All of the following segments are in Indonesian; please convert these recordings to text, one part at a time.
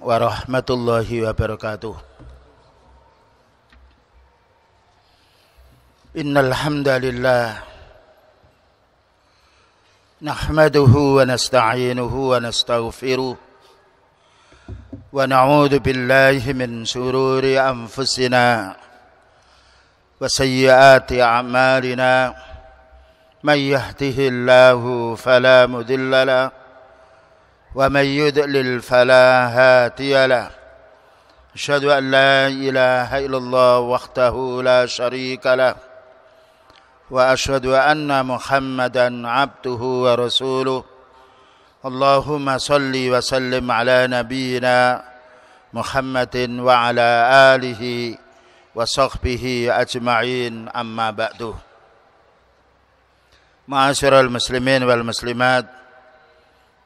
warahmatullahi wabarakatuh. Innal hamdalillah nahmaduhu wa nasta'inuhu wa nastaghfiruh wa na'udzu billahi min shururi anfusina wa sayyiati a'malina may yahdihillahu fala mudilla lahu wa may yudlil fala hadiya lahu. Asyhadu an la ilaha illallah wahdahu la syarika lahu wa asyhadu anna Muhammadan abduhu wa rasuluh. Allahumma salli wa sallim ala nabiyyina Muhammadin wa ala alihi wa sahbihi ajma'in, amma ba'du. Ma'asyiral muslimin wal muslimat,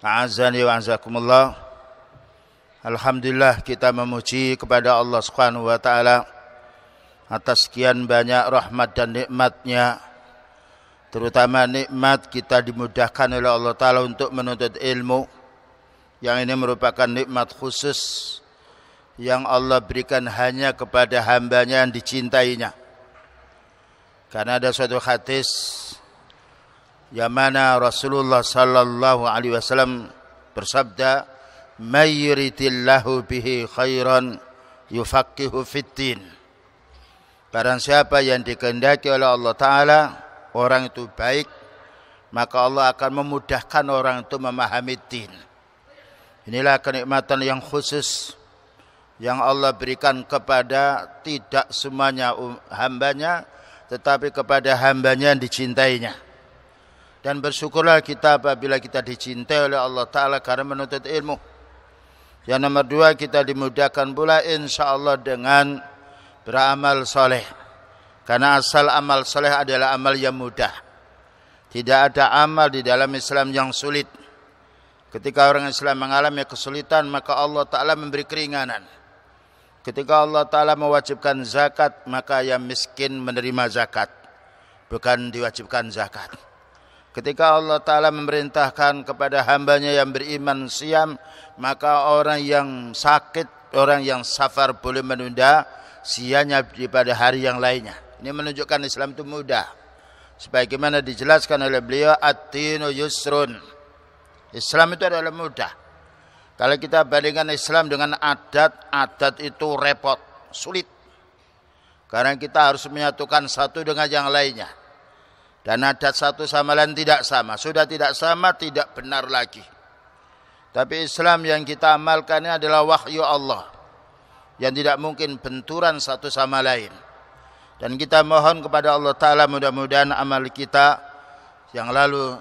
ta'azzani wa azakumullah. Alhamdulillah, kita memuji kepada Allah Subhanahu wa taala atas sekian banyak rahmat dan nikmatnya. Terutama nikmat kita dimudahkan oleh Allah Ta'ala untuk menuntut ilmu, yang ini merupakan nikmat khusus yang Allah berikan hanya kepada hambanya yang dicintainya. Karena ada suatu hadis yang mana Rasulullah Sallallahu Alaihi Wasallam bersabda, "Mayyiritillahu bihi khairan yufaqihu fiddin." Barang siapa yang dikehendaki oleh Allah Ta'ala orang itu baik, maka Allah akan memudahkan orang itu memahami din. Inilah kenikmatan yang khusus yang Allah berikan kepada tidak semuanya hambanya, tetapi kepada hambanya yang dicintainya. Dan bersyukurlah kita apabila kita dicintai oleh Allah Ta'ala karena menuntut ilmu. Yang nomor dua, kita dimudahkan pula insya Allah dengan beramal soleh. Karena asal amal soleh adalah amal yang mudah. Tidak ada amal di dalam Islam yang sulit. Ketika orang Islam mengalami kesulitan, maka Allah Ta'ala memberi keringanan. Ketika Allah Ta'ala mewajibkan zakat, maka yang miskin menerima zakat, bukan diwajibkan zakat. Ketika Allah Ta'ala memerintahkan kepada hambanya yang beriman siam, maka orang yang sakit, orang yang safar boleh menunda siamnya daripada hari yang lainnya. Ini menunjukkan Islam itu mudah. Sebagaimana dijelaskan oleh beliau, ad-dinu yusrun. Islam itu adalah mudah. Kalau kita bandingkan Islam dengan adat, adat itu repot, sulit. Karena kita harus menyatukan satu dengan yang lainnya. Dan adat satu sama lain tidak sama. Sudah tidak sama, tidak benar lagi. Tapi Islam yang kita amalkannya adalah wahyu Allah, yang tidak mungkin benturan satu sama lain. Dan kita mohon kepada Allah Ta'ala mudah-mudahan amal kita yang lalu,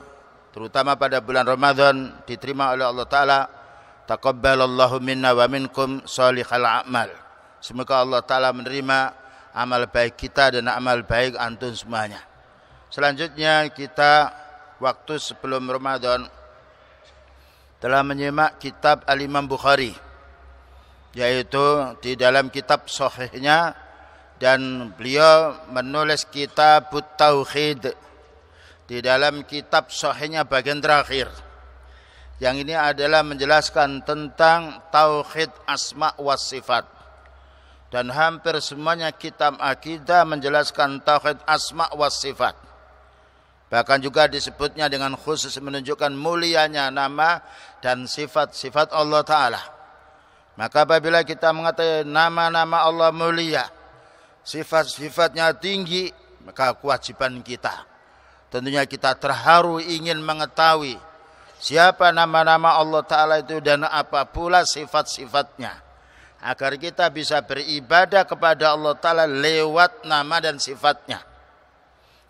terutama pada bulan Ramadan, diterima oleh Allah Ta'ala. Taqabbalallahu minna wa minkum sholihal a'mal. Semoga Allah Ta'ala menerima amal baik kita dan amal baik antum semuanya. Selanjutnya kita waktu sebelum Ramadan telah menyimak kitab Al-Imam Bukhari, yaitu di dalam kitab sahihnya. Dan beliau menulis kitab Tauhid di dalam kitab sahihnya bagian terakhir. Yang ini adalah menjelaskan tentang tauhid asma wa sifat. Dan hampir semuanya kitab akidah menjelaskan tauhid asma wa sifat. Bahkan juga disebutnya dengan khusus menunjukkan mulianya nama dan sifat-sifat Allah Ta'ala. Maka apabila kita mengetahui nama-nama Allah mulia, sifat-sifatnya tinggi, maka kewajiban kita tentunya kita terharu ingin mengetahui siapa nama-nama Allah Ta'ala itu dan apa pula sifat-sifatnya, agar kita bisa beribadah kepada Allah Ta'ala lewat nama dan sifatnya.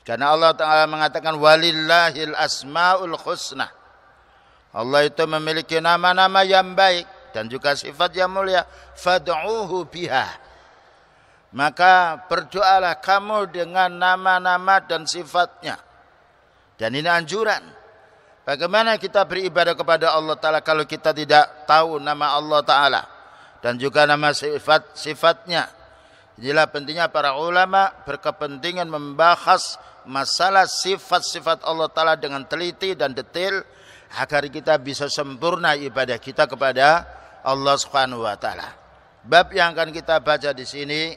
Karena Allah Ta'ala mengatakan walillahil asma'ul husna. Allah itu memiliki nama-nama yang baik dan juga sifat yang mulia. Fad'uhu biha, maka berdoalah kamu dengan nama-nama dan sifatnya. Dan ini anjuran. Bagaimana kita beribadah kepada Allah Ta'ala kalau kita tidak tahu nama Allah Ta'ala dan juga nama sifat-sifatnya? Inilah pentingnya para ulama berkepentingan membahas masalah sifat-sifat Allah Ta'ala dengan teliti dan detail, agar kita bisa sempurna ibadah kita kepada Allah Subhanahu wa taala. Bab yang akan kita baca di sini,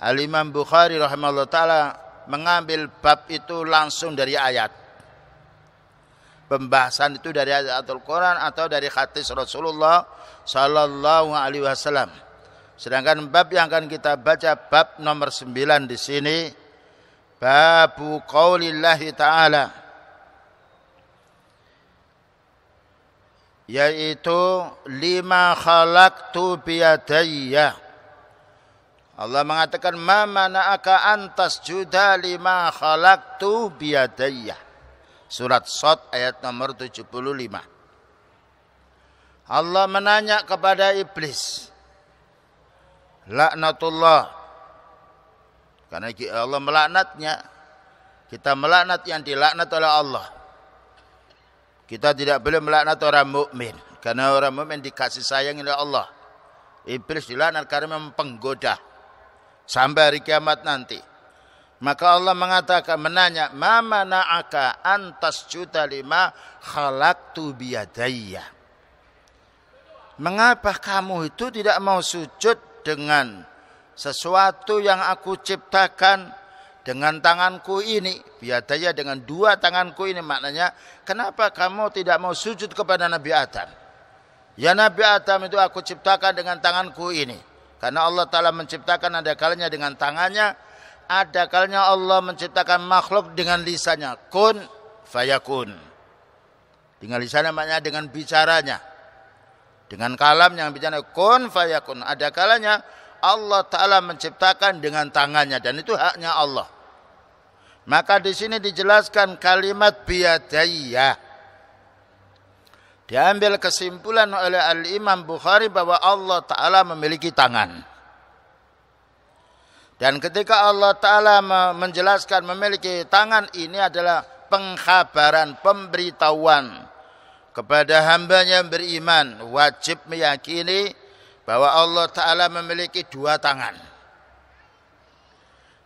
Al Imam Bukhari rahimahullah taala mengambil bab itu langsung dari ayat. Pembahasan itu dari ayat Al-Qur'an atau dari hadis Rasulullah sallallahu alaihi wasallam. Sedangkan bab yang akan kita baca bab nomor 9 di sini, babu qaulillahi taala, yaitu lima khalaqtu biyadayya. Allah mengatakan ma mana'aka antas juda lima khalaqtu biyadayya, surat Shad ayat nomor 75. Allah menanya kepada iblis laknatullah, karena Allah melaknatnya, kita melaknat yang dilaknat oleh Allah. Kita tidak boleh melaknat orang mukmin, karena orang mukmin dikasih sayang oleh Allah. Iblis dilaknat karena memang penggoda sampai hari kiamat nanti. Maka Allah mengatakan, menanya, ma mana'aka antas juta lima khalaqtu biyadayya. Mengapa kamu itu tidak mau sujud dengan sesuatu yang aku ciptakan dengan tanganku ini? Biyadayya, dengan dua tanganku ini. Maknanya, kenapa kamu tidak mau sujud kepada Nabi Adam? Ya, Nabi Adam itu aku ciptakan dengan tanganku ini. Karena Allah Ta'ala menciptakan ada kalanya dengan tangannya, ada kalanya Allah menciptakan makhluk dengan lisannya. Kun fayakun. Dengan lisannya maknanya dengan bicaranya, dengan kalam yang bicara. Kun fayakun. Ada kalanya Allah Ta'ala menciptakan dengan tangannya, dan itu haknya Allah. Maka di sini dijelaskan kalimat biyadayya. Diambil kesimpulan oleh Al-Imam Bukhari bahwa Allah Ta'ala memiliki tangan. Dan ketika Allah Ta'ala menjelaskan memiliki tangan, ini adalah pengkhabaran, pemberitahuan kepada hambanya yang beriman. Wajib meyakini bahwa Allah Ta'ala memiliki dua tangan,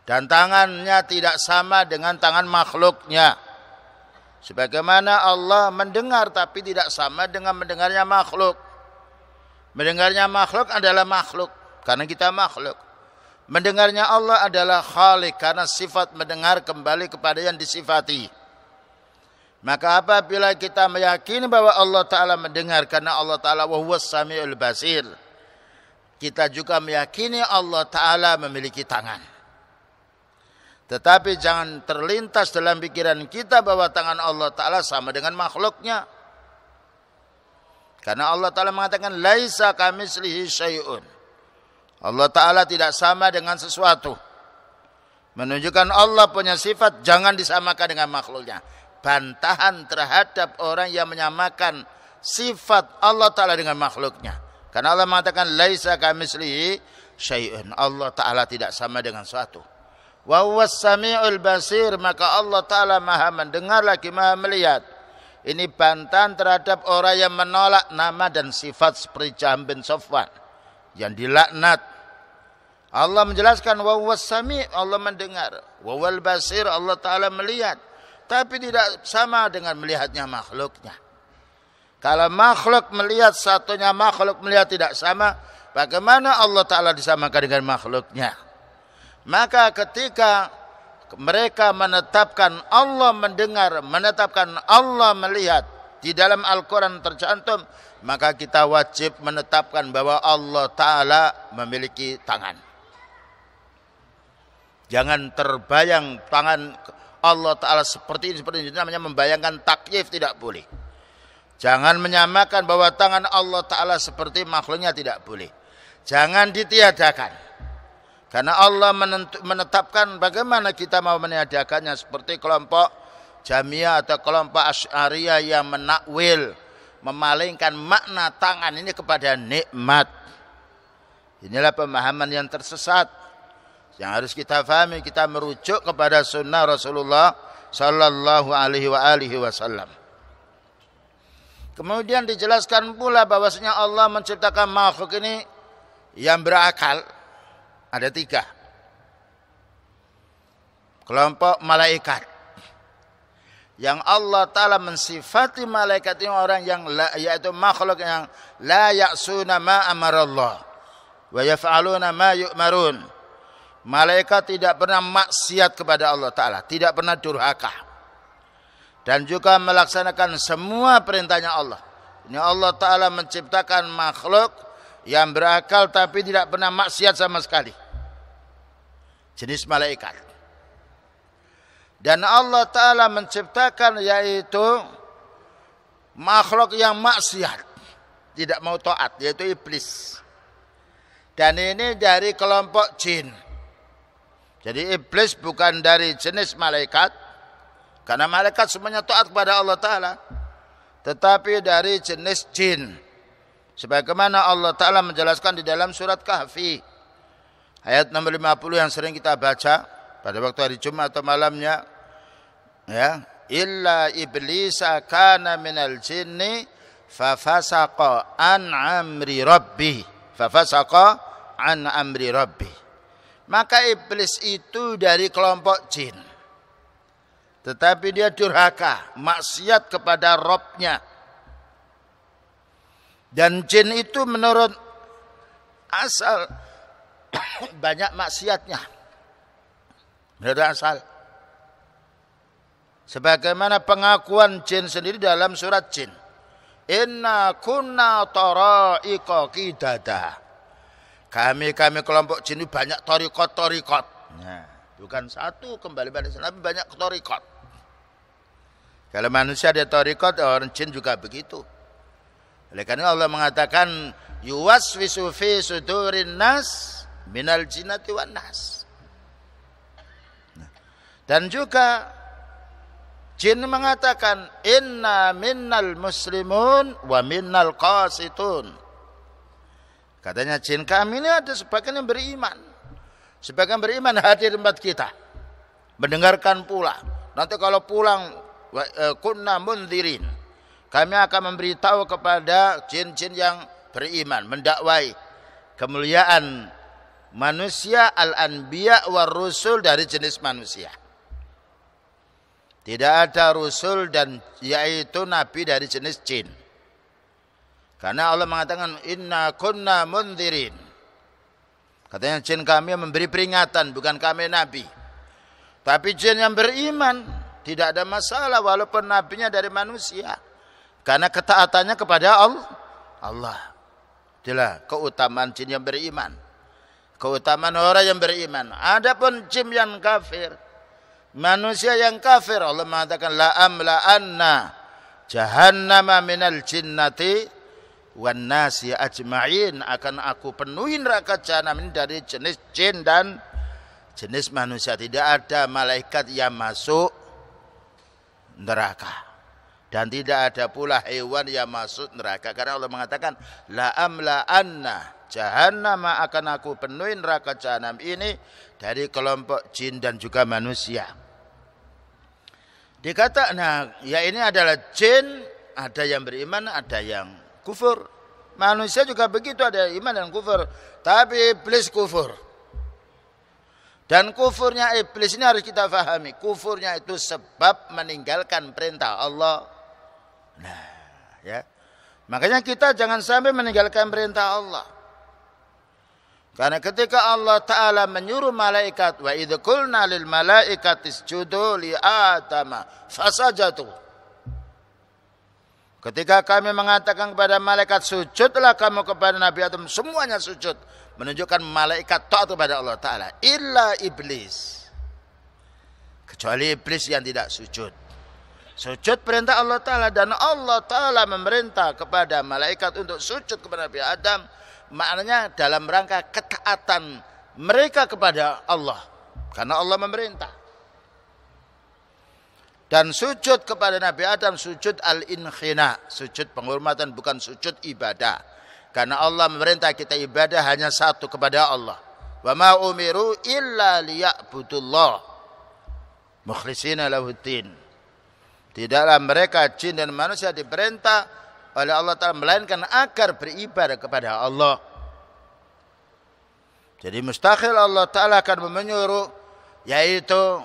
dan tangannya tidak sama dengan tangan makhluknya. Sebagaimana Allah mendengar tapi tidak sama dengan mendengarnya makhluk. Mendengarnya makhluk adalah makhluk karena kita makhluk. Mendengarnya Allah adalah khalik karena sifat mendengar kembali kepada yang disifati. Maka apabila kita meyakini bahwa Allah Ta'ala mendengar karena Allah Ta'ala wa huwas sami'ul basir, kita juga meyakini Allah Ta'ala memiliki tangan. Tetapi jangan terlintas dalam pikiran kita bahwa tangan Allah Ta'ala sama dengan makhluknya. Karena Allah Ta'ala mengatakan, laisa kamitslihi syai'un. Allah Ta'ala tidak sama dengan sesuatu. Menunjukkan Allah punya sifat, jangan disamakan dengan makhluknya. Bantahan terhadap orang yang menyamakan sifat Allah Ta'ala dengan makhluknya. Karena Allah mengatakan, laisa kamitslihi syai'un. Allah Ta'ala tidak sama dengan sesuatu. Wa huwas sami'ul basir, maka Allah Ta'ala maha mendengar lagi maha melihat. Ini bantahan terhadap orang yang menolak nama dan sifat seperti Jahm bin Safwan yang dilaknat. Allah menjelaskan wa huwas sami', Allah mendengar, wa wal basir, Allah Ta'ala melihat, tapi tidak sama dengan melihatnya makhluknya. Kalau makhluk melihat, satunya makhluk melihat tidak sama, bagaimana Allah Ta'ala disamakan dengan makhluknya? Maka ketika mereka menetapkan Allah mendengar, menetapkan Allah melihat di dalam Al-Quran tercantum, maka kita wajib menetapkan bahwa Allah Ta'ala memiliki tangan. Jangan terbayang tangan Allah Ta'ala seperti ini, namanya membayangkan takyif, tidak boleh. Jangan menyamakan bahwa tangan Allah Ta'ala seperti makhluknya, tidak boleh. Jangan ditiadakan. Karena Allah menetapkan bagaimana kita mau meniadakannya, seperti kelompok Jamiah atau kelompok Asy'ariyah yang menakwil, memalingkan makna tangan ini kepada nikmat. Inilah pemahaman yang tersesat yang harus kita pahami. Kita merujuk kepada sunnah Rasulullah sallallahu alaihi wasallam. Kemudian dijelaskan pula bahwasanya Allah menciptakan makhluk ini yang berakal. Ada tiga kelompok malaikat. yang Allah Ta'ala mensifati malaikat ini orang yang yaitu makhluk yang la ya'suna ma amarallah wa yaf'aluna ma yu'marun. Malaikat tidak pernah maksiat kepada Allah Ta'ala, tidak pernah durhaka, dan juga melaksanakan semua perintahnya Allah. Ini Allah Ta'ala menciptakan makhluk yang berakal tapi tidak pernah maksiat sama sekali, jenis malaikat. Dan Allah Ta'ala menciptakan yaitu makhluk yang maksiat, tidak mau taat, yaitu iblis. Dan ini dari kelompok jin. Jadi iblis bukan dari jenis malaikat, karena malaikat semuanya taat kepada Allah Ta'ala, tetapi dari jenis jin. Sebagaimana Allah Ta'ala menjelaskan di dalam surat Kahfi ayat nomor 50 yang sering kita baca pada waktu hari Jumat atau malamnya, ya, illa iblisa kana minal jinni fafasaqa an amri rabbi, fafasaqa an amri rabbi. Maka iblis itu dari kelompok jin, tetapi dia durhaka, maksiat kepada Rabbnya. Dan jin itu menurut asal banyak maksiatnya. Menurut asal, sebagaimana pengakuan jin sendiri dalam surat jin, inna kunna tara'iqa qidada, kami kelompok jin itu banyak torikot-torikot, bukan satu kembali pada Islam, tapi banyak torikot. Kalau manusia ada torikot, orang jin juga begitu. Oleh karena Allah mengatakan yuwaswisu fi sudurin nas minal jinnati wan nas. Dan juga jin mengatakan inna minnal muslimun wa minnal qasitun. Katanya jin, kami ini ada sebagian yang beriman, sebagian beriman hadir tempat kita, mendengarkan pula. Nanti kalau pulang kunna mundzirin, kami akan memberitahu kepada jin-jin yang beriman, mendakwai kemuliaan manusia, al-anbiya war rusul, dari jenis manusia. Tidak ada rusul dan yaitu nabi dari jenis jin. Karena Allah mengatakan inna kunna mundzirin. Katanya jin, kami memberi peringatan, bukan kami nabi. Tapi jin yang beriman tidak ada masalah walaupun nabinya dari manusia, karena ketaatannya kepada Allah. Itulah keutamaan jin yang beriman, keutamaan orang yang beriman. Adapun jin yang kafir, manusia yang kafir, Allah mengatakan la amla'anna jahannama minal jinnati wan nasi ajma'in, akan aku penuhi neraka jahanam ini dari jenis jin dan jenis manusia. Tidak ada malaikat yang masuk neraka, dan tidak ada pula hewan yang masuk neraka, karena Allah mengatakan la amla'anna jahannama, akan aku penuhi neraka jahanam ini dari kelompok jin dan juga manusia. Dikata, nah, ya ini adalah jin, ada yang beriman, ada yang kufur. Manusia juga begitu, ada iman dan kufur. Tapi iblis kufur. Dan kufurnya iblis ini harus kita fahami. Kufurnya itu sebab meninggalkan perintah Allah. Nah, ya. Makanya kita jangan sampai meninggalkan perintah Allah. Karena ketika Allah Ta'ala menyuruh malaikat wa idh qulna lil malaikati isjudu li Adama fasajadu, ketika kami mengatakan kepada malaikat sujudlah kamu kepada Nabi Adam, semuanya sujud, menunjukkan malaikat taat kepada Allah Ta'ala. Illa iblis, kecuali iblis yang tidak sujud. Sujud perintah Allah Ta'ala, dan Allah Ta'ala memerintah kepada malaikat untuk sujud kepada Nabi Adam. Maknanya dalam rangka ketaatan mereka kepada Allah, karena Allah memerintah. Dan sujud kepada Nabi Adam sujud al-inkhina, sujud penghormatan, bukan sujud ibadah, karena Allah memerintah kita ibadah hanya satu, kepada Allah. Wa ma umiru illa liya'budullah mukhlishina lahuddin. Tidaklah mereka jin dan manusia diperintah oleh Allah Ta'ala melainkan agar beribadah kepada Allah. Jadi mustahil Allah Ta'ala akan menyuruh yaitu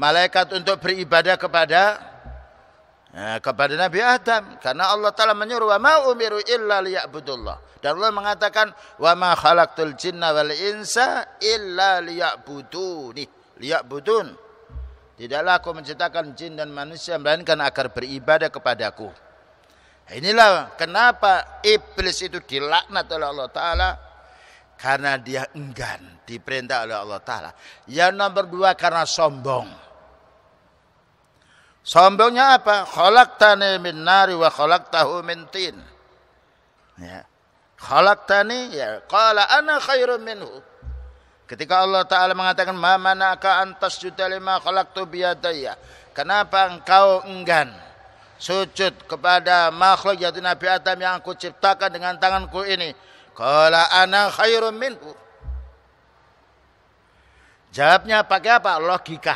malaikat untuk beribadah kepada kepada Nabi Adam, karena Allah Ta'ala menyuruh wa ma umiru illa liya'budullah, dan Allah mengatakan wa ma khalaqtul jinna wal insa illa liya'buduni, liya'budun, tidaklah aku menciptakan jin dan manusia melainkan agar beribadah kepadaku. Inilah kenapa iblis itu dilaknat oleh Allah Ta'ala, karena dia enggan diperintah oleh Allah Ta'ala. Yang nomor dua karena sombong. Sombongnya apa? Khalaqtani min nari wa khalaqtahu min tin. Ya. Khalaqtani ya qala ana khairum minhu. Ketika Allah Ta'ala mengatakan ma manaka antas juta lima khalaqtu biyadaya, kenapa engkau enggan sujud kepada makhluk yaitu Nabi Adam yang aku ciptakan dengan tanganku ini? Qala ana khairum minhu. Jawabnya pakai apa? Logika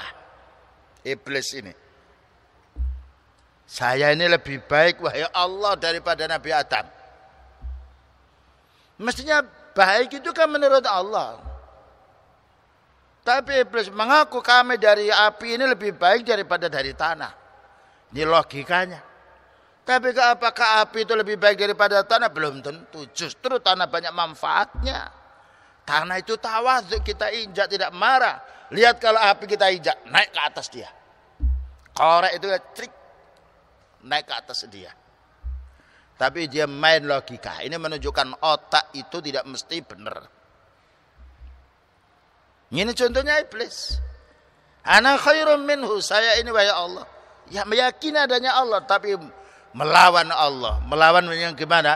iblis ini. Saya ini lebih baik wahai Allah daripada Nabi Adam. Mestinya baik itu kan menurut Allah. Tapi iblis mengaku kami dari api ini lebih baik daripada dari tanah. Ini logikanya. Tapi apakah api itu lebih baik daripada tanah? Belum tentu. Justru tanah banyak manfaatnya. Tanah itu tawadhu, kita injak tidak marah. Lihat kalau api kita injak, naik ke atas dia. Korek itu trik, naik ke atas dia. Tapi dia main logika. Ini menunjukkan otak itu tidak mesti benar. Ini contohnya iblis. Ana khairum minhu, saya ini wahai Allah, ya meyakini adanya Allah, tapi melawan Allah. Melawan yang gimana?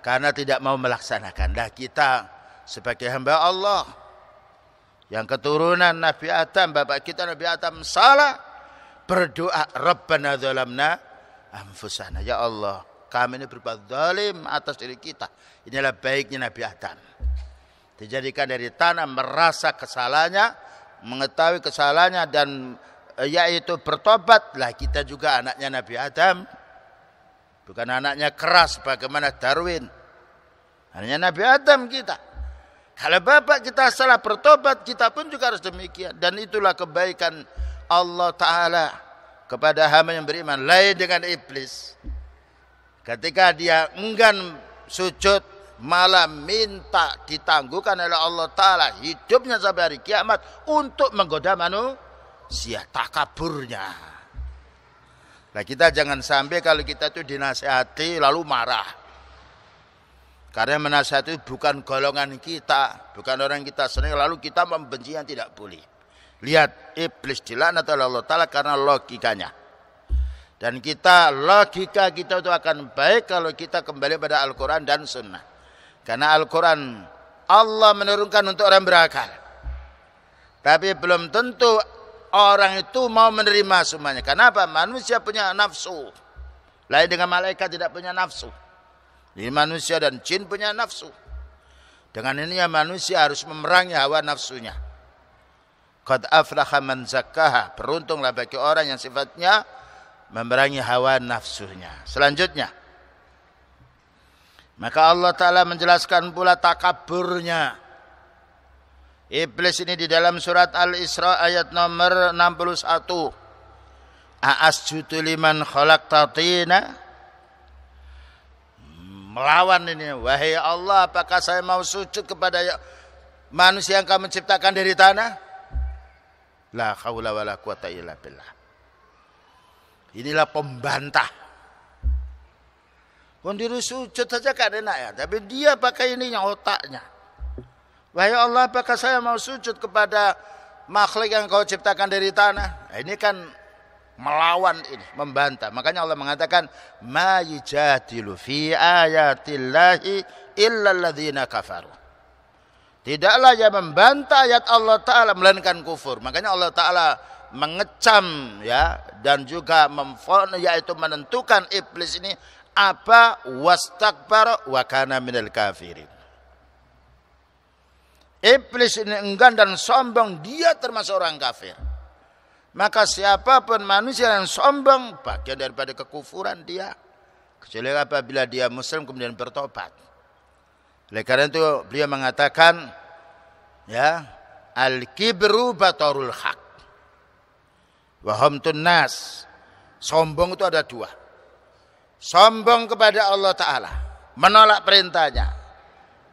Karena tidak mau melaksanakan. Nah, kita sebagai hamba Allah yang keturunan Nabi Adam, bapak kita Nabi Adam salah berdoa, Rabbana zalamna anfusana, ya Allah, kami ini berbuat zalim atas diri kita. Inilah baiknya Nabi Adam, dijadikan dari tanah, merasa kesalahannya, mengetahui kesalahannya, dan yaitu bertobatlah. Kita juga anaknya Nabi Adam, bukan anaknya keras bagaimana Darwin. Anaknya Nabi Adam kita. Kalau bapak kita salah bertobat, kita pun juga harus demikian. Dan itulah kebaikan Allah Ta'ala kepada hamba yang beriman. Lain dengan iblis, ketika dia enggan sujud malah minta ditangguhkan oleh Allah Ta'ala hidupnya sampai hari kiamat untuk menggoda manusia, takaburnya. Nah, kita jangan sampai kalau kita itu dinasihati lalu marah, karena menasihati bukan golongan kita, bukan orang kita senang, lalu kita membenci yang tidak boleh. Lihat, iblis dilaknat oleh Allah Ta'ala karena logikanya. Dan kita, logika kita itu akan baik kalau kita kembali pada Al-Quran dan Sunnah. Karena Al-Quran Allah menurunkan untuk orang berakal, tapi belum tentu orang itu mau menerima semuanya. Kenapa? Manusia punya nafsu. Lain dengan malaikat tidak punya nafsu. Jadi manusia dan jin punya nafsu. Dengan ini manusia harus memerangi hawa nafsunya. Qad aflaha man zakkaha, beruntunglah bagi orang yang sifatnya memerangi hawa nafsunya. Selanjutnya, maka Allah Ta'ala menjelaskan pula takaburnya iblis ini di dalam surat Al-Isra ayat nomor 61. A'asjudu liman khalaqta tina. Melawan ini, wahai Allah, apakah saya mau sujud kepada manusia yang kamu ciptakan dari tanah? La haula wala quwata illa billah. Inilah pembantah. Kondiru sujud saja kan enak ya, tapi dia pakai ininya, otaknya. Wahai Allah, apakah saya mau sujud kepada makhluk yang kau ciptakan dari tanah? Nah, ini kan melawan ini, membantah. Makanya Allah mengatakan ma yujadilu fi ayatillahi illa alladzina kafaru. Tidaklah yang membantah ayat Allah Ta'ala melainkan kufur. Makanya Allah Ta'ala mengecam ya, dan juga memfon, yaitu menentukan iblis ini apa, wastakbar wa kana minal kafirin. Iblis ini enggan dan sombong, dia termasuk orang kafir. Maka siapapun manusia yang sombong bagian daripada kekufuran dia, kecuali apabila dia muslim kemudian bertobat. Oleh karena itu beliau mengatakan ya, al-kibru batarul haq wa hamtun nas Sombong itu ada dua. Sombong kepada Allah Ta'ala, menolak perintahnya,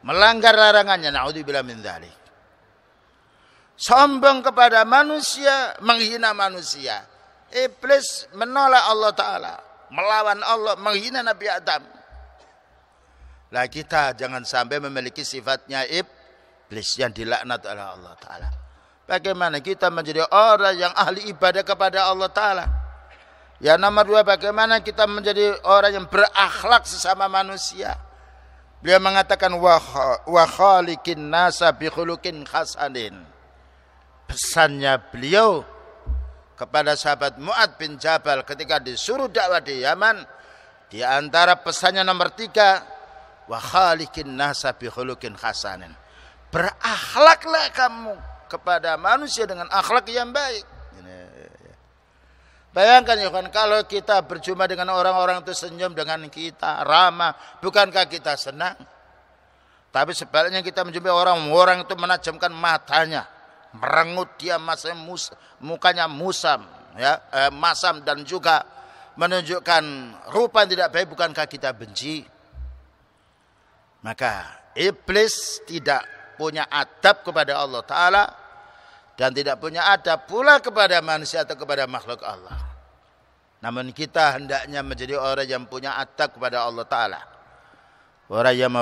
melanggar larangannya, na'udzubillah min dzalik. Sombong kepada manusia, menghina manusia. Iblis menolak Allah Ta'ala, melawan Allah, menghina Nabi Adam. Lah kita jangan sampai memiliki sifatnya iblis yang dilaknat oleh Allah Ta'ala. Bagaimana kita menjadi orang yang ahli ibadah kepada Allah Ta'ala? Ya, nomor dua, bagaimana kita menjadi orang yang berakhlak sesama manusia? Beliau mengatakan wa khaliqin nasa bi khuluqin hasanin. Pesannya beliau kepada sahabat Mu'ad bin Jabal ketika disuruh dakwah di Yaman, di antara pesannya nomor tiga, wa khaliqin nasa bi khuluqin hasanin. Berakhlaklah kamu kepada manusia dengan akhlak yang baik. Bayangkan ya kan, kalau kita berjumpa dengan orang-orang itu senyum dengan kita, ramah, bukankah kita senang? Tapi sebaliknya kita menjumpai orang-orang itu menajamkan matanya, merengut dia, mukanya musam, ya, masam, dan juga menunjukkan rupa yang tidak baik, bukankah kita benci? Maka iblis tidak punya adab kepada Allah Ta'ala, dan tidak punya adab pula kepada manusia atau kepada makhluk Allah. Namun kita hendaknya menjadi orang yang punya adab kepada Allah Ta'ala. Orang yang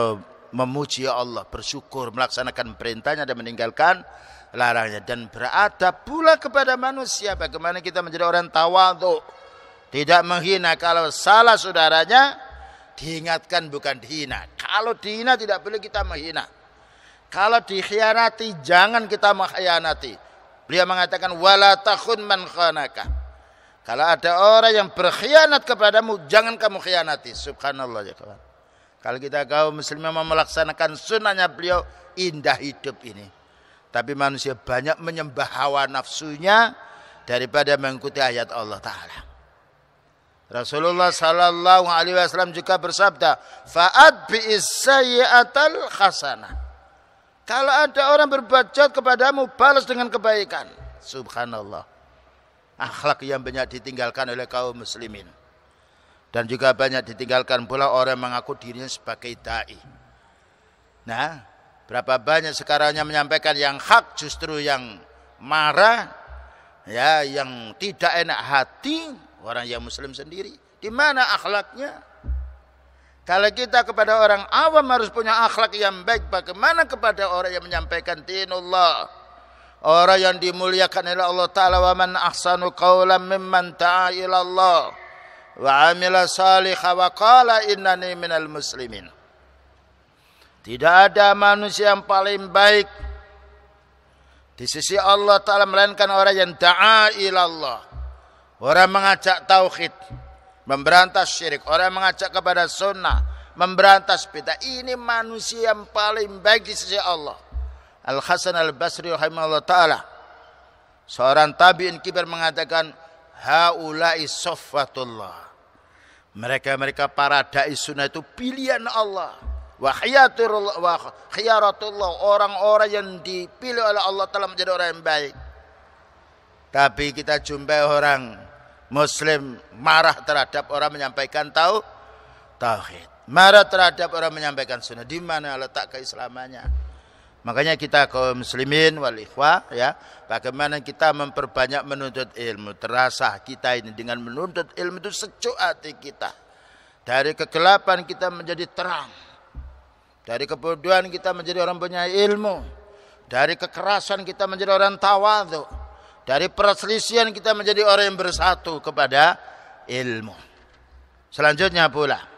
memuji Allah, bersyukur, melaksanakan perintahnya dan meninggalkan larangnya. Dan beradab pula kepada manusia. Bagaimana kita menjadi orang tawadhu, tidak menghina. Kalau salah saudaranya, diingatkan bukan dihina. Kalau dihina tidak boleh kita menghina. Kalau dikhianati, jangan kita mengkhianati. Beliau mengatakan, wala takhun man khanaka. Kalau ada orang yang berkhianat kepadamu, jangan kamu khianati. Subhanallah. Ya kawan. Kalau kita kaum muslimin mau melaksanakan sunnahnya beliau, indah hidup ini. Tapi manusia banyak menyembah hawa nafsunya daripada mengikuti ayat Allah Ta'ala. Rasulullah sallallahu alaihi wasallam juga bersabda, fa'ad bi'is sayyi'atal hasanah. Kalau ada orang berbuat jahat kepadamu, balas dengan kebaikan. Subhanallah. Akhlak yang banyak ditinggalkan oleh kaum muslimin. Dan juga banyak ditinggalkan pula orang mengaku dirinya sebagai da'i. Nah, berapa banyak sekarangnya menyampaikan yang hak, justru yang marah, ya, yang tidak enak hati orang yang muslim sendiri. Di mana akhlaknya? Kalau kita kepada orang awam harus punya akhlak yang baik, bagaimana kepada orang yang menyampaikan dinullah, orang yang dimuliakan oleh Allah Ta'ala? Wa man ahsanu qawlan mimman da'a ila Allah wa amila salihan wa qala innani minal muslimin. Tidak ada manusia yang paling baik di sisi Allah Ta'ala melainkan orang yang da'a ila Allah, orang mengajak tauhid, memberantas syirik, orang mengajak kepada sunnah, memberantas bid'ah. Ini manusia yang paling baik di sisi Allah. Al-Hasan Al-Basri rahimahullah ta'ala, seorang tabi'in kibar, mengatakan, haula'i soffatullah. Mereka-mereka para da'i sunnah itu pilihan Allah. Wa khiyaratullah, orang-orang yang dipilih oleh Allah Ta'ala menjadi orang yang baik. Tapi kita jumpai orang muslim marah terhadap orang menyampaikan tauhid, marah terhadap orang menyampaikan sunnah. Di mana letak keislamannya? Makanya kita kaum muslimin wal ikhwah, ya, bagaimana kita memperbanyak menuntut ilmu. Terasa kita ini dengan menuntut ilmu itu sejuk hati kita. Dari kegelapan kita menjadi terang. Dari kebodohan kita menjadi orang punya ilmu. Dari kekerasan kita menjadi orang tawadhu. Dari perselisihan kita menjadi orang yang bersatu kepada ilmu. Selanjutnya pula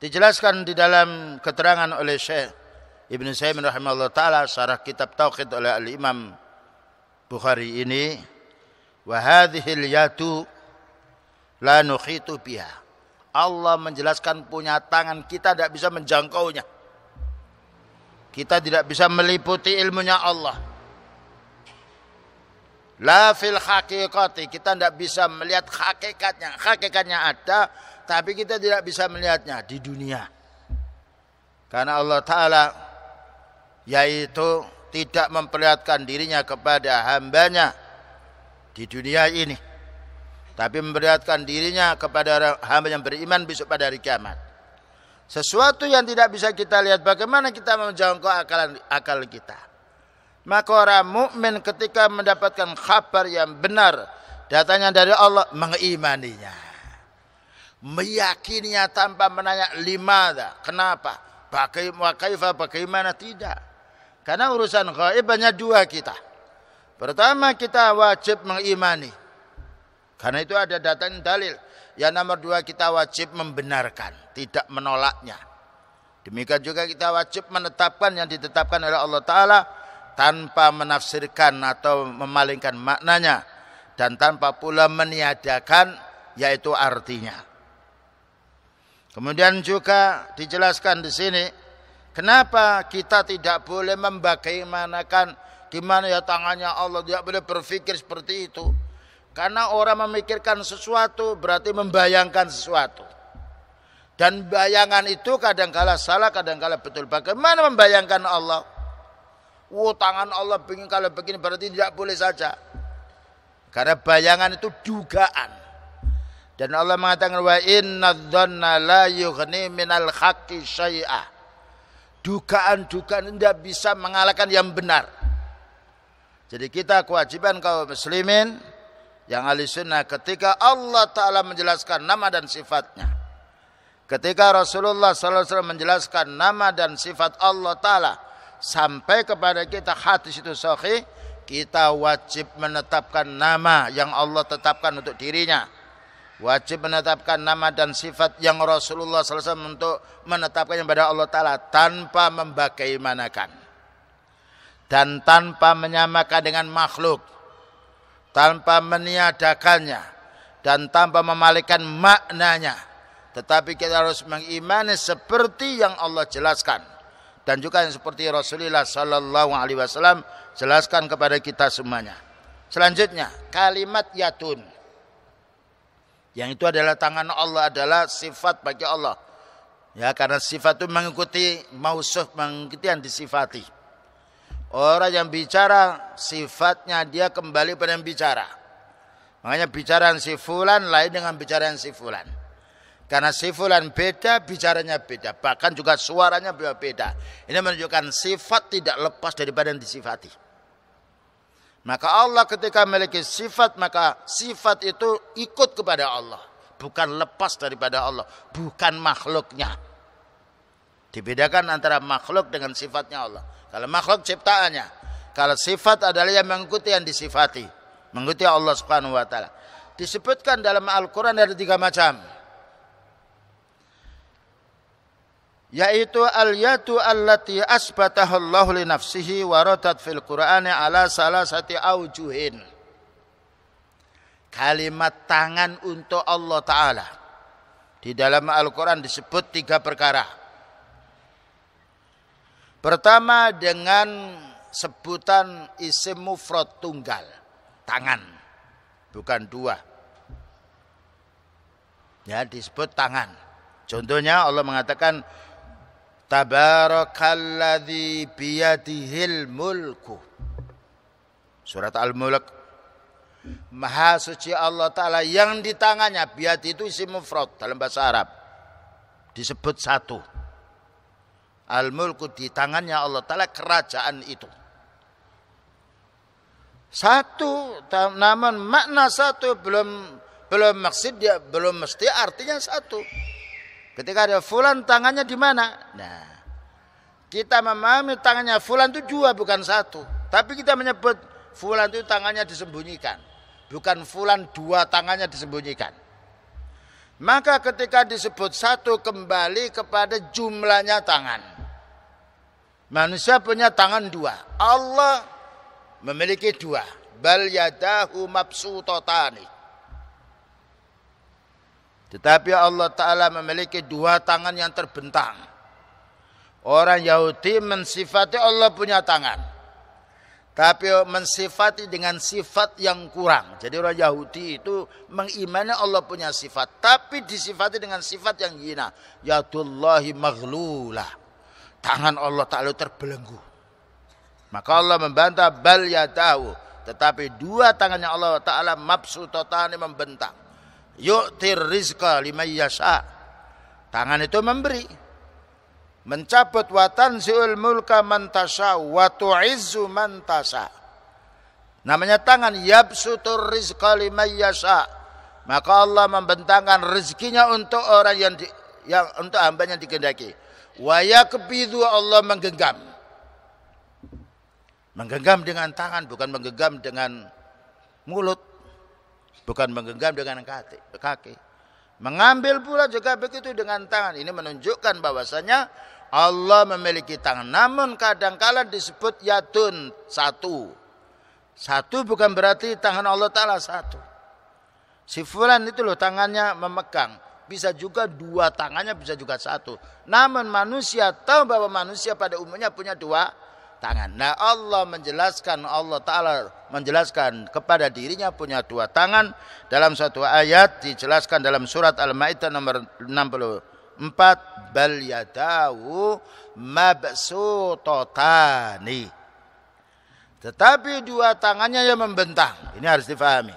dijelaskan di dalam keterangan oleh Syekh Ibnu Saimin rahimahullah ta'ala, syarah kitab Tauhid oleh Imam Bukhari ini, wa hadhil yadu la nukhitu biha. Allah menjelaskan punya tangan, kita tidak bisa menjangkaunya. Kita tidak bisa meliputi ilmunya Allah. La fil haqiqati, kita tidak bisa melihat hakikatnya. Hakikatnya ada, tapi kita tidak bisa melihatnya di dunia. Karena Allah Ta'ala yaitu tidak memperlihatkan dirinya kepada hambanya di dunia ini, tapi memperlihatkan dirinya kepada hamba yang beriman besok pada hari kiamat. Sesuatu yang tidak bisa kita lihat, bagaimana kita menjangkau akal kita. Maka orang mukmin ketika mendapatkan kabar yang benar datangnya dari Allah, mengimaninya, meyakininya tanpa menanya limada, kenapa, bagaimana, tidak. Karena urusan gaib hanya dua kita. Pertama, kita wajib mengimani, karena itu ada datang dalil. Yang nomor dua, kita wajib membenarkan, tidak menolaknya. Demikian juga kita wajib menetapkan yang ditetapkan oleh Allah Ta'ala tanpa menafsirkan atau memalingkan maknanya, dan tanpa pula meniadakan, yaitu artinya. Kemudian juga dijelaskan di sini, kenapa kita tidak boleh membagaimanakan, gimana ya tangannya Allah, tidak boleh berpikir seperti itu. Karena orang memikirkan sesuatu berarti membayangkan sesuatu. Dan bayangan itu kadangkala salah, kadangkala betul. Bagaimana membayangkan Allah? Wow, tangan Allah begini, kalau begini berarti tidak boleh saja. Karena bayangan itu dugaan. Dan Allah mengatakan, wa innadz-dzanna la yughni minal haqqi syai'a. Dugaan-dugaan tidak bisa mengalahkan yang benar. Jadi kita kewajiban kaum muslimin yang ahli sunnah, ketika Allah Ta'ala menjelaskan nama dan sifatnya, ketika Rasulullah SAW menjelaskan nama dan sifat Allah Ta'ala sampai kepada kita hadis itu sahih, kita wajib menetapkan nama yang Allah tetapkan untuk dirinya, wajib menetapkan nama dan sifat yang Rasulullah SAW untuk menetapkannya kepada Allah Ta'ala tanpa membagaimanakan dan tanpa menyamakan dengan makhluk, tanpa meniadakannya dan tanpa memalingkan maknanya. Tetapi kita harus mengimani seperti yang Allah jelaskan, dan juga yang seperti Rasulullah Sallallahu Alaihi Wasallam jelaskan kepada kita semuanya. Selanjutnya, kalimat yatun, yang itu adalah tangan Allah, adalah sifat bagi Allah. Ya, karena sifat itu mengikuti mausuf, mengikuti yang disifati. Orang yang bicara, sifatnya dia kembali pada yang bicara. Makanya bicaraan si fulan lain dengan bicaraan si fulan. Karena si fulan beda, bicaranya beda. Bahkan juga suaranya beda. Ini menunjukkan sifat tidak lepas daripada yang disifati. Maka Allah ketika memiliki sifat, maka sifat itu ikut kepada Allah. Bukan lepas daripada Allah. Bukan makhluknya. Dibedakan antara makhluk dengan sifatnya Allah. Kalau makhluk ciptaannya, kalau sifat adalah yang mengikuti yang disifati, mengikuti Allah Subhanahu wa Ta'ala. Disebutkan dalam Al-Quran ada tiga macam, yaitu al-yatu allati asbatahallahu li nafsihi waradat fil Qur'ani ala salasati aujuhin. Kalimat tangan untuk Allah Ta'ala di dalam Al-Quran disebut tiga perkara. Pertama, dengan sebutan isim mufrad tunggal, tangan, bukan dua. Ya, disebut tangan. Contohnya Allah mengatakan, tabarakalladzi biyadihil mulku. Surat Al-Mulk. Maha suci Allah Ta'ala yang di tangannya. Biyadi itu isim mufrad dalam bahasa Arab. Disebut satu. Al-mulku di tangannya Allah Ta'ala, kerajaan itu. Satu, namun makna satu, belum maksud dia, belum mesti artinya satu. Ketika ada fulan tangannya di mana? Nah, kita memahami tangannya fulan itu dua bukan satu. Tapi kita menyebut fulan itu tangannya disembunyikan. Bukan fulan dua tangannya disembunyikan. Maka ketika disebut satu, kembali kepada jumlahnya tangan. Manusia punya tangan dua. Allah memiliki dua. Bal yadahu mabsutatani. Tetapi Allah Ta'ala memiliki dua tangan yang terbentang. Orang Yahudi mensifati Allah punya tangan, tapi mensifati dengan sifat yang kurang. Jadi orang Yahudi itu mengimani Allah punya sifat, tapi disifati dengan sifat yang hina. Yadullahi maghlulah. Tangan Allah Ta'ala terbelenggu. Maka Allah membantah bal yadahu. tetapi dua tangannya Allah Ta'ala mabsutatani membentang. Yu'tir rizqa liman yasha. Tangan itu memberi, mencabut. Wa tanzi'ul mulka man tasha wa tu'izzu man tasha. Namanya tangan yabsutur rizqa liman yasha. Maka Allah membentangkan rezekinya untuk orang yang untuk hamba yang dikehendaki. Wa yakbidhu, Allah menggenggam. Menggenggam dengan tangan, bukan menggenggam dengan mulut, bukan menggenggam dengan kaki. Mengambil pula juga begitu dengan tangan. Ini menunjukkan bahwasanya Allah memiliki tangan. Namun kadangkala disebut yadun, satu. Satu bukan berarti tangan Allah Ta'ala satu. Si fulan itu loh tangannya memegang. Bisa juga dua tangannya, bisa juga satu. Namun manusia tahu bahwa manusia pada umumnya punya dua tangan. Nah, Allah menjelaskan, Allah Ta'ala menjelaskan kepada dirinya punya dua tangan. Dalam suatu ayat dijelaskan dalam surat Al-Ma'idah nomor 64, bal yadahu mabsutatani, tetapi dua tangannya yang membentang. Ini harus difahami.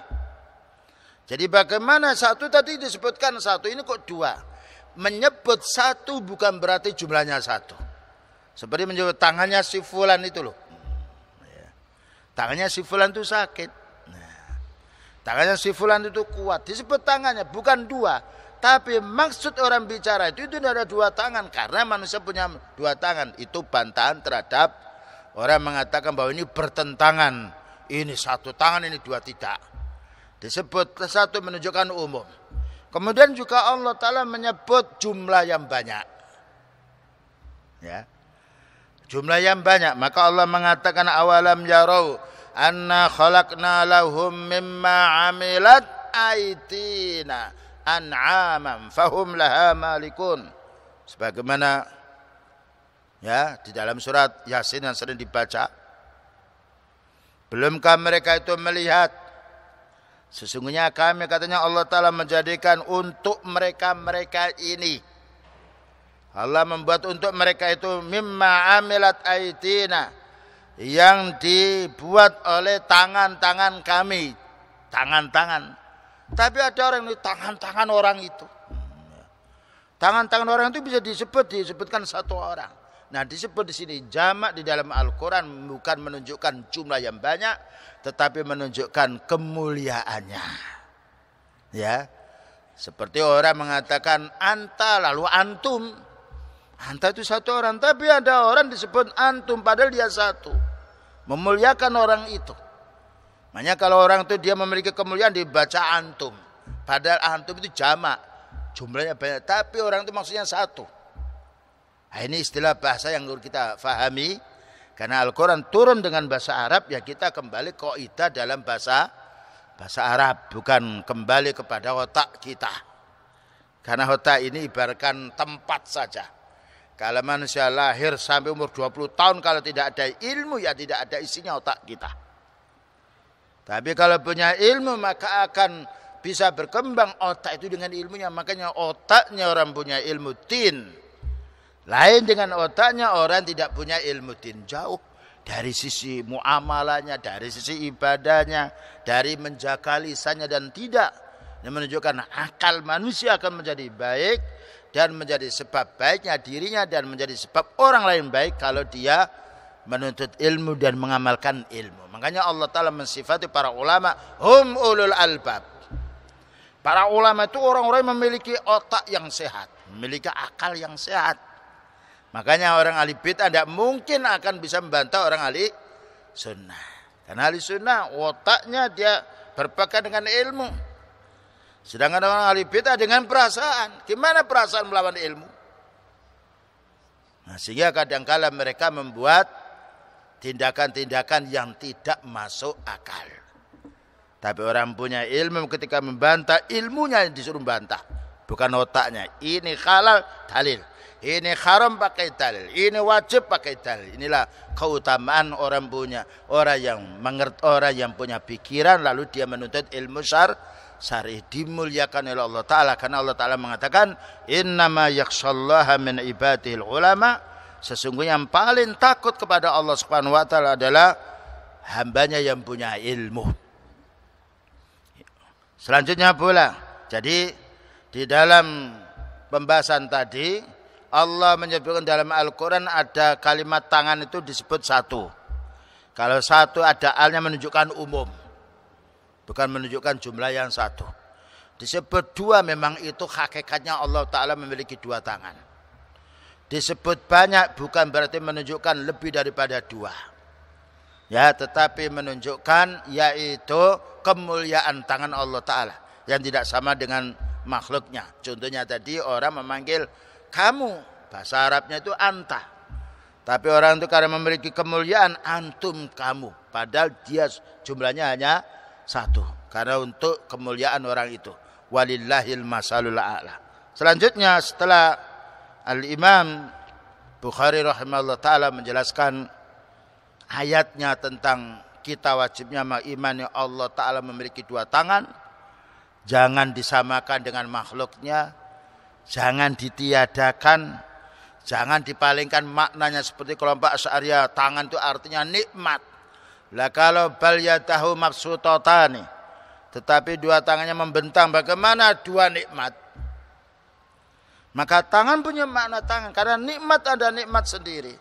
Jadi bagaimana satu tadi disebutkan satu, ini kok dua? Menyebut satu bukan berarti jumlahnya satu. Seperti menyebut tangannya si fulan itu loh. Tangannya si fulan itu sakit. Tangannya si fulan itu kuat. Disebut tangannya, bukan dua. Tapi maksud orang bicara itu ada dua tangan. Karena manusia punya dua tangan. Itu bantahan terhadap orang mengatakan bahwa ini bertentangan. Ini satu tangan, ini dua, tidak. Disebut satu menunjukkan umum. Kemudian juga Allah Ta'ala menyebut jumlah yang banyak. Ya. Jumlah yang banyak. Maka Allah mengatakan awalam yarau anna khalaqna lahum mimma amilat aitina an'aman fahum laha malikun. Sebagaimana ya di dalam surat Yasin yang sering dibaca. Belumkah mereka itu melihat sesungguhnya kami, katanya Allah Ta'ala, menjadikan untuk mereka-mereka ini, Allah membuat untuk mereka itu mimma amilat aitina, yang dibuat oleh tangan-tangan kami, tangan-tangan. Tapi ada orang ini tangan-tangan orang itu. Tangan-tangan orang itu bisa disebutkan satu orang. Nah, disebut di sini jamak di dalam Al-Qur'an bukan menunjukkan jumlah yang banyak, tetapi menunjukkan kemuliaannya. Ya. Seperti orang mengatakan anta lalu antum. Anta itu satu orang, tapi ada orang disebut antum padahal dia satu. Memuliakan orang itu. Makanya kalau orang itu dia memiliki kemuliaan dibaca antum. Padahal antum itu jamak, jumlahnya banyak, tapi orang itu maksudnya satu. Nah, ini istilah bahasa yang kita fahami karena Al-Qur'an turun dengan bahasa Arab, ya kita kembali kaidah dalam bahasa Arab, bukan kembali kepada otak kita. Karena otak ini ibaratkan tempat saja. Kalau manusia lahir sampai umur 20 tahun kalau tidak ada ilmu, ya tidak ada isinya otak kita. Tapi kalau punya ilmu maka akan bisa berkembang otak itu dengan ilmunya. Makanya otaknya orang punya ilmu din. Lain dengan otaknya orang tidak punya ilmu din. Jauh dari sisi muamalahnya, dari sisi ibadahnya, dari menjaga lisannya dan tidak. Ini menunjukkan akal manusia akan menjadi baik dan menjadi sebab baiknya dirinya dan menjadi sebab orang lain baik kalau dia menuntut ilmu dan mengamalkan ilmu. Makanya Allah Ta'ala mensifati para ulama hum ulul albab. Para ulama itu orang-orang yang memiliki otak yang sehat, memiliki akal yang sehat. Makanya orang ahli bid'ah tidak mungkin akan bisa membantah orang ahli sunnah. Karena ahli sunnah otaknya dia berpegang dengan ilmu. Sedangkan orang ahli bid'ah dengan perasaan. Gimana perasaan melawan ilmu? Nah, sehingga kadangkala mereka membuat tindakan-tindakan yang tidak masuk akal. Tapi orang punya ilmu ketika membantah, ilmunya yang disuruh bantah, bukan otaknya. Ini halal dalil, ini haram pakai dalil, ini wajib pakai dalil. Inilah keutamaan orang yang punya pikiran lalu dia menuntut ilmu syar'i dimuliakan oleh Allah Ta'ala. Karena Allah Ta'ala mengatakan innama yakhshallaha min ibadihil ulama. Sesungguhnya yang paling takut kepada Allah Subhanahu wa Ta'ala adalah hambanya yang punya ilmu. Selanjutnya pula, jadi di dalam pembahasan tadi Allah menyebutkan dalam Al-Quran ada kalimat tangan itu disebut satu. Kalau satu ada alnya menunjukkan umum, bukan menunjukkan jumlah yang satu. Disebut dua, memang itu hakikatnya Allah Ta'ala memiliki dua tangan. Disebut banyak bukan berarti menunjukkan lebih daripada dua, ya, tetapi menunjukkan yaitu kemuliaan tangan Allah Ta'ala yang tidak sama dengan makhluknya. Contohnya tadi orang memanggil kamu, bahasa Arabnya itu anta, tapi orang itu karena memiliki kemuliaan, antum kamu, padahal dia jumlahnya hanya satu, karena untuk kemuliaan orang itu. Walillahil masalul a'la. Selanjutnya setelah Al-Imam Bukhari rahimahullah ta'ala menjelaskan ayatnya tentang kita wajibnya mengimani Allah Ta'ala memiliki dua tangan, jangan disamakan dengan makhluknya, jangan ditiadakan, jangan dipalingkan maknanya seperti kelompok Asy'ariyah. Tangan itu artinya nikmat. Lah kalau bal yadahu mabsutatani, tetapi dua tangannya membentang, bagaimana dua nikmat? Maka tangan punya makna tangan, karena nikmat ada nikmat sendiri.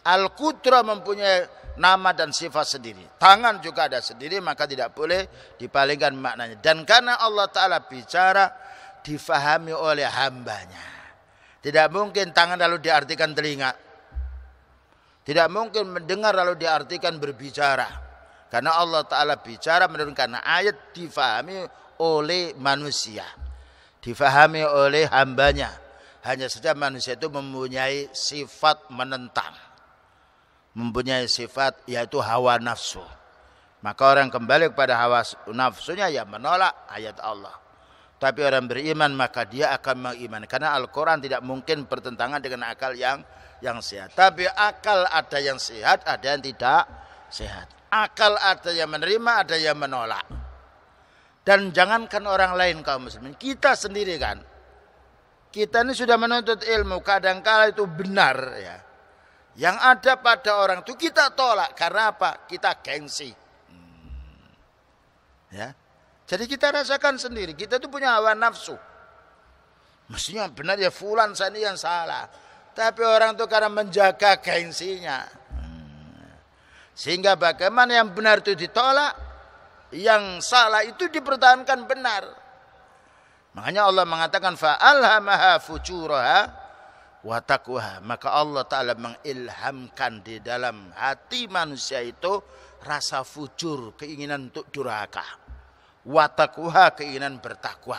Al-Qudrah mempunyai nama dan sifat sendiri. Tangan juga ada sendiri, maka tidak boleh dipalingkan maknanya. Dan karena Allah Ta'ala bicara difahami oleh hambanya, tidak mungkin tangan lalu diartikan telinga, tidak mungkin mendengar lalu diartikan berbicara, karena Allah Ta'ala bicara menurunkan ayat difahami oleh manusia, difahami oleh hambanya. Hanya saja manusia itu mempunyai sifat menentang, mempunyai sifat yaitu hawa nafsu. Maka orang kembali kepada hawa nafsunya, ya menolak ayat Allah. Tapi orang beriman maka dia akan mengimani, karena Al-Quran tidak mungkin bertentangan dengan akal yang sehat. Tapi akal ada yang sehat, ada yang tidak sehat. Akal ada yang menerima, ada yang menolak. Dan jangankan orang lain kaum muslimin, kita sendiri kan, kita ini sudah menuntut ilmu, kadangkala itu benar ya, yang ada pada orang itu kita tolak. Karena apa? Kita gengsi. Ya. Jadi kita rasakan sendiri, kita itu punya hawa nafsu. Mestinya benar ya, fulan saya ini yang salah. Tapi orang itu karena menjaga gengsinya, sehingga bagaimana yang benar itu ditolak, yang salah itu dipertahankan benar. Makanya Allah mengatakan fa'alhamaha fujuraha wa taqwaha. Maka Allah Ta'ala mengilhamkan di dalam hati manusia itu rasa fujur, keinginan untuk durhaka, watakuha, keinginan bertakwa.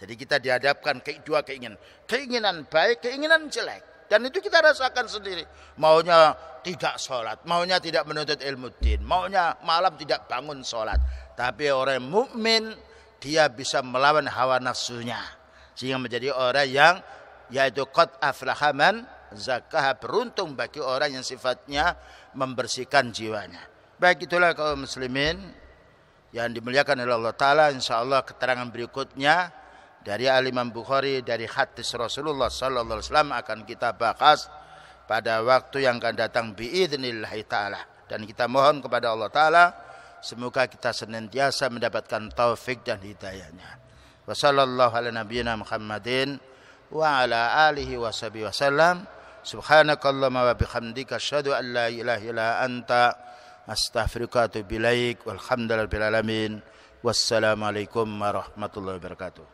Jadi kita dihadapkan ke dua keinginan, keinginan baik, keinginan jelek, dan itu kita rasakan sendiri. Maunya tidak sholat, maunya tidak menuntut ilmu din, maunya malam tidak bangun sholat. Tapi orang mukmin dia bisa melawan hawa nafsunya, sehingga menjadi orang yang yaitu qad aflaha man zakkaha, beruntung bagi orang yang sifatnya membersihkan jiwanya. Baik, itulah kaum muslimin yang dimuliakan oleh Allah Ta'ala. InsyaAllah keterangan berikutnya dari Al-Imam Bukhari, dari hadis Rasulullah SAW akan kita bahas pada waktu yang akan datang bi'idhnillahi ta'ala. Dan kita mohon kepada Allah Ta'ala semoga kita senantiasa mendapatkan taufik dan hidayahnya. Wa sallallahu ala nabiyyina Muhammadin wa ala alihi wa sahbihi wa sallam. Subhanakallahumma wa bihamdika asyhadu an la ilaha illa anta astaghfiruka wa atubu ilaik. Walhamdulillahil alamin. Wassalamualaikum warahmatullahi wabarakatuh.